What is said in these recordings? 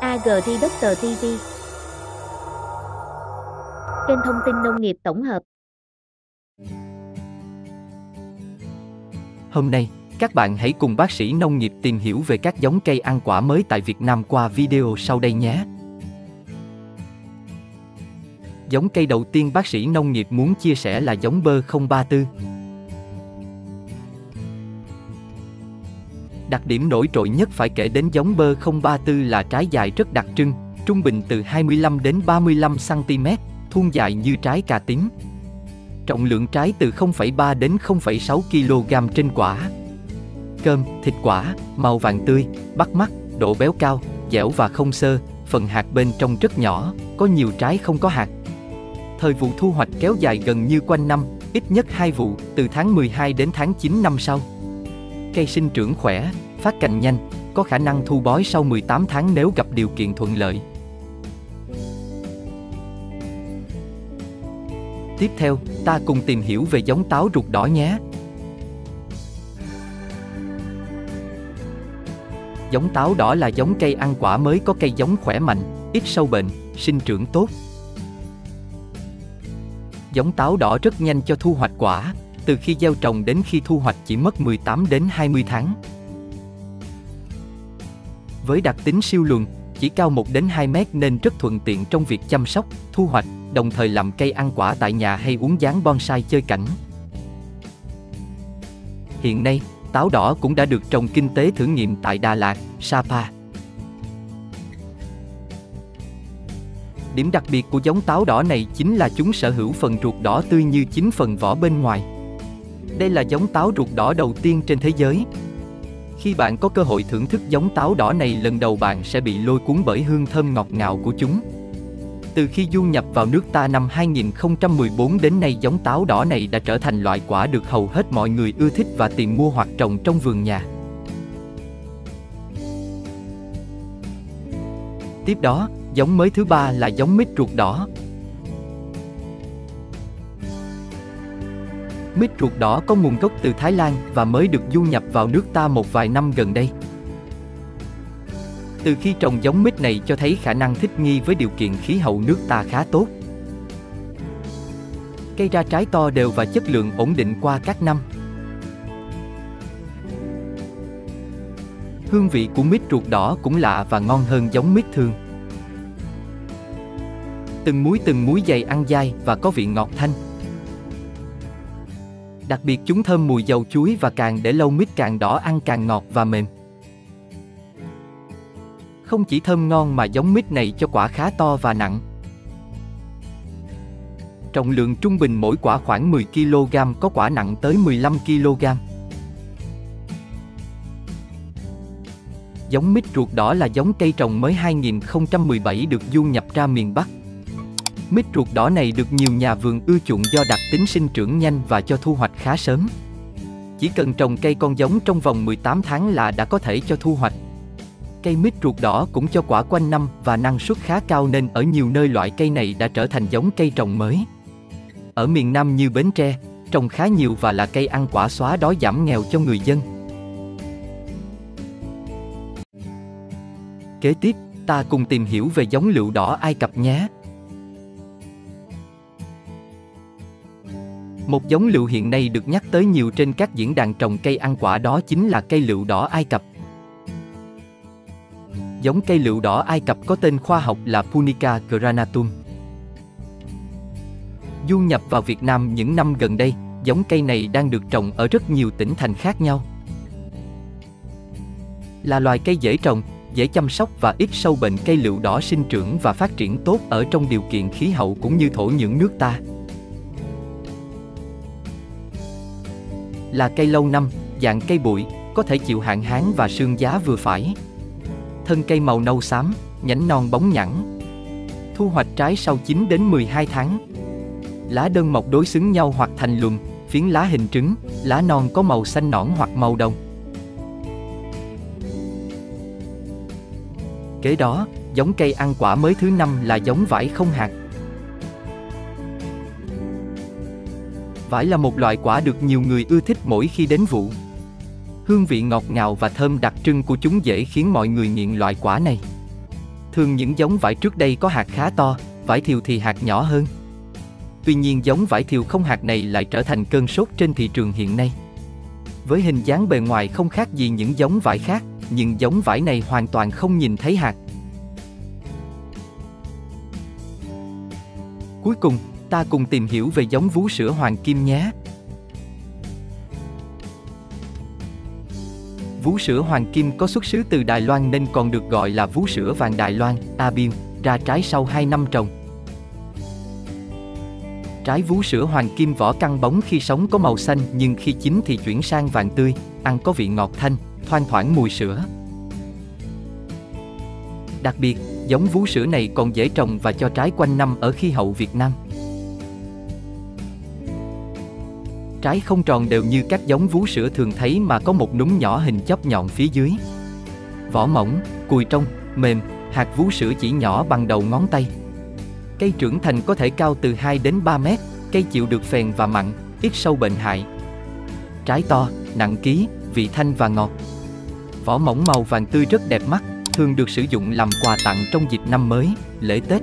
Agri Doctor TV, kênh thông tin nông nghiệp tổng hợp. Hôm nay, các bạn hãy cùng bác sĩ nông nghiệp tìm hiểu về các giống cây ăn quả mới tại Việt Nam qua video sau đây nhé. Giống cây đầu tiên bác sĩ nông nghiệp muốn chia sẻ là giống bơ 034. Đặc điểm nổi trội nhất phải kể đến giống bơ 034 là trái dài rất đặc trưng, trung bình từ 25 đến 35 cm, thuôn dài như trái cà tím. Trọng lượng trái từ 0,3 đến 0,6 kg trên quả. Cơm, thịt quả, màu vàng tươi, bắt mắt, độ béo cao, dẻo và không xơ, phần hạt bên trong rất nhỏ, có nhiều trái không có hạt. Thời vụ thu hoạch kéo dài gần như quanh năm, ít nhất 2 vụ, từ tháng 12 đến tháng 9 năm sau. Cây sinh trưởng khỏe, phát cành nhanh, có khả năng thu bói sau 18 tháng nếu gặp điều kiện thuận lợi. Tiếp theo, ta cùng tìm hiểu về giống táo ruột đỏ nhé. Giống táo đỏ là giống cây ăn quả mới có cây giống khỏe mạnh, ít sâu bệnh, sinh trưởng tốt. Giống táo đỏ rất nhanh cho thu hoạch quả, từ khi gieo trồng đến khi thu hoạch chỉ mất 18 đến 20 tháng. Với đặc tính siêu luồn, chỉ cao 1 đến 2 mét nên rất thuận tiện trong việc chăm sóc, thu hoạch, đồng thời làm cây ăn quả tại nhà hay uống dán bonsai chơi cảnh. Hiện nay, táo đỏ cũng đã được trồng kinh tế thử nghiệm tại Đà Lạt, Sapa. Điểm đặc biệt của giống táo đỏ này chính là chúng sở hữu phần ruột đỏ tươi như chính phần vỏ bên ngoài. Đây là giống táo ruột đỏ đầu tiên trên thế giới. Khi bạn có cơ hội thưởng thức giống táo đỏ này lần đầu, bạn sẽ bị lôi cuốn bởi hương thơm ngọt ngào của chúng. Từ khi du nhập vào nước ta năm 2014 đến nay, giống táo đỏ này đã trở thành loại quả được hầu hết mọi người ưa thích và tìm mua hoặc trồng trong vườn nhà. Tiếp đó, giống mới thứ ba là giống mít ruột đỏ. Mít ruột đỏ có nguồn gốc từ Thái Lan và mới được du nhập vào nước ta một vài năm gần đây. Từ khi trồng giống mít này cho thấy khả năng thích nghi với điều kiện khí hậu nước ta khá tốt. Cây ra trái to đều và chất lượng ổn định qua các năm. Hương vị của mít ruột đỏ cũng lạ và ngon hơn giống mít thường. Từng múi dày ăn dai và có vị ngọt thanh. Đặc biệt chúng thơm mùi dầu chuối và càng để lâu mít càng đỏ ăn càng ngọt và mềm. Không chỉ thơm ngon mà giống mít này cho quả khá to và nặng. Trọng lượng trung bình mỗi quả khoảng 10 kg, có quả nặng tới 15 kg. Giống mít ruột đỏ là giống cây trồng mới 2017 được du nhập ra miền Bắc. Mít ruột đỏ này được nhiều nhà vườn ưa chuộng do đặc tính sinh trưởng nhanh và cho thu hoạch khá sớm. Chỉ cần trồng cây con giống trong vòng 18 tháng là đã có thể cho thu hoạch. Cây mít ruột đỏ cũng cho quả quanh năm và năng suất khá cao nên ở nhiều nơi loại cây này đã trở thành giống cây trồng mới. Ở miền Nam như Bến Tre, trồng khá nhiều và là cây ăn quả xóa đói giảm nghèo cho người dân. Kế tiếp, ta cùng tìm hiểu về giống lựu đỏ Ai Cập nhé. Một giống lựu hiện nay được nhắc tới nhiều trên các diễn đàn trồng cây ăn quả đó chính là cây lựu đỏ Ai Cập. Giống cây lựu đỏ Ai Cập có tên khoa học là Punica granatum. Du nhập vào Việt Nam những năm gần đây, giống cây này đang được trồng ở rất nhiều tỉnh thành khác nhau. Là loài cây dễ trồng, dễ chăm sóc và ít sâu bệnh, cây lựu đỏ sinh trưởng và phát triển tốt ở trong điều kiện khí hậu cũng như thổ nhưỡng nước ta. Là cây lâu năm, dạng cây bụi, có thể chịu hạn hán và sương giá vừa phải. Thân cây màu nâu xám, nhánh non bóng nhẵn. Thu hoạch trái sau 9 đến 12 tháng. Lá đơn mọc đối xứng nhau hoặc thành lùm, phiến lá hình trứng, lá non có màu xanh nõn hoặc màu đồng. Kế đó, giống cây ăn quả mới thứ 5 là giống vải không hạt. Vải là một loại quả được nhiều người ưa thích mỗi khi đến vụ. Hương vị ngọt ngào và thơm đặc trưng của chúng dễ khiến mọi người nghiện loại quả này. Thường những giống vải trước đây có hạt khá to, vải thiều thì hạt nhỏ hơn. Tuy nhiên giống vải thiều không hạt này lại trở thành cơn sốt trên thị trường hiện nay. Với hình dáng bề ngoài không khác gì những giống vải khác, nhưng giống vải này hoàn toàn không nhìn thấy hạt. Cuối cùng, ta cùng tìm hiểu về giống vú sữa hoàng kim nhé. Vú sữa hoàng kim có xuất xứ từ Đài Loan nên còn được gọi là vú sữa vàng Đài Loan, Abim, ra trái sau 2 năm trồng. Trái vú sữa hoàng kim vỏ căng bóng, khi sống có màu xanh nhưng khi chín thì chuyển sang vàng tươi, ăn có vị ngọt thanh, thoang thoảng mùi sữa. Đặc biệt, giống vú sữa này còn dễ trồng và cho trái quanh năm ở khí hậu Việt Nam. Trái không tròn đều như các giống vú sữa thường thấy mà có một núm nhỏ hình chóp nhọn phía dưới. Vỏ mỏng, cùi trong, mềm, hạt vú sữa chỉ nhỏ bằng đầu ngón tay. Cây trưởng thành có thể cao từ 2 đến 3 mét, cây chịu được phèn và mặn, ít sâu bệnh hại. Trái to, nặng ký, vị thanh và ngọt. Vỏ mỏng màu vàng tươi rất đẹp mắt, thường được sử dụng làm quà tặng trong dịp năm mới, lễ Tết.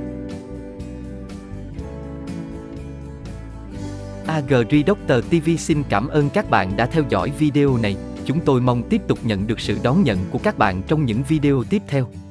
Agri Doctor TV xin cảm ơn các bạn đã theo dõi video này. Chúng tôi mong tiếp tục nhận được sự đón nhận của các bạn trong những video tiếp theo.